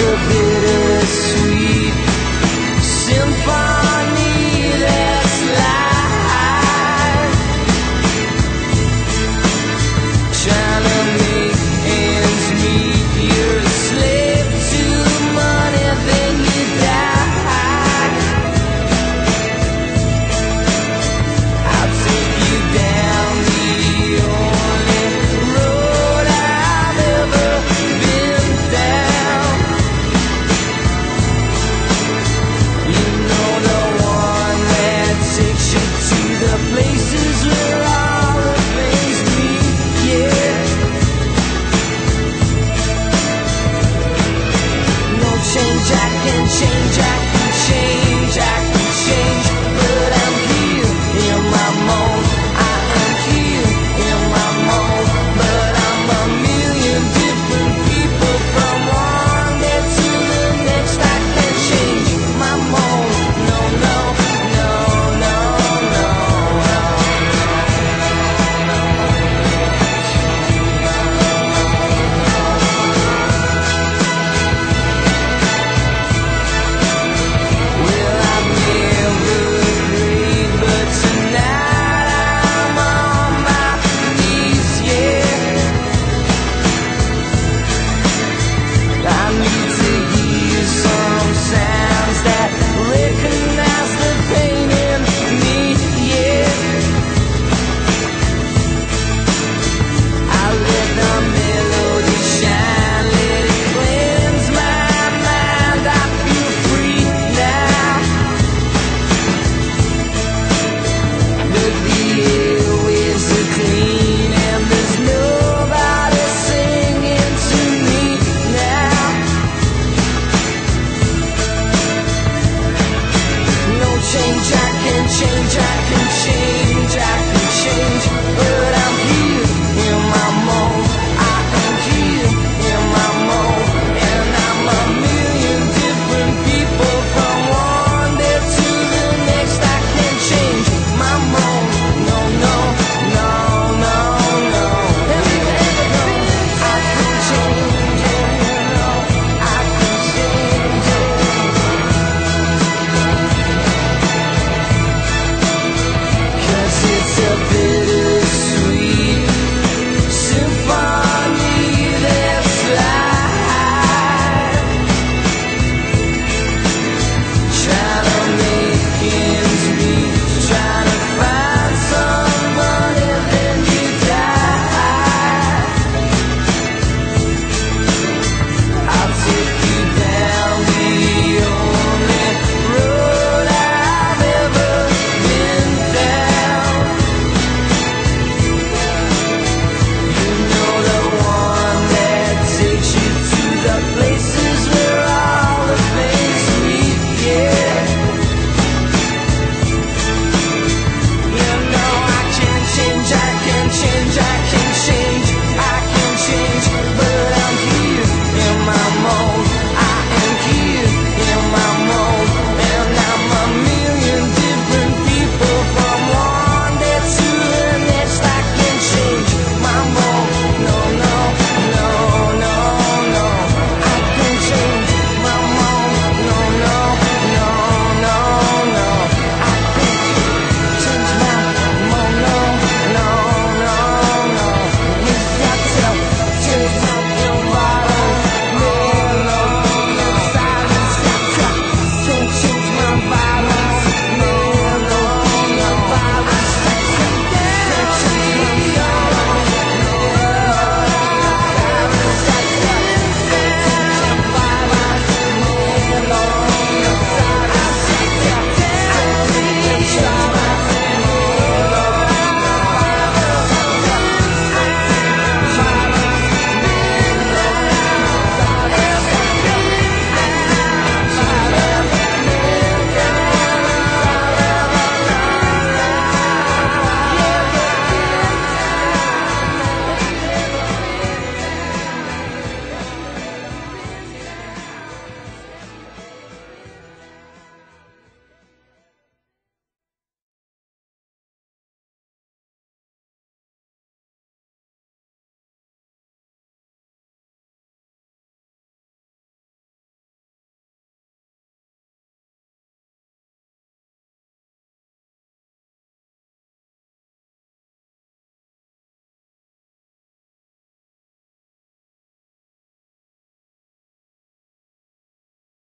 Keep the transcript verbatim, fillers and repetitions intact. to be.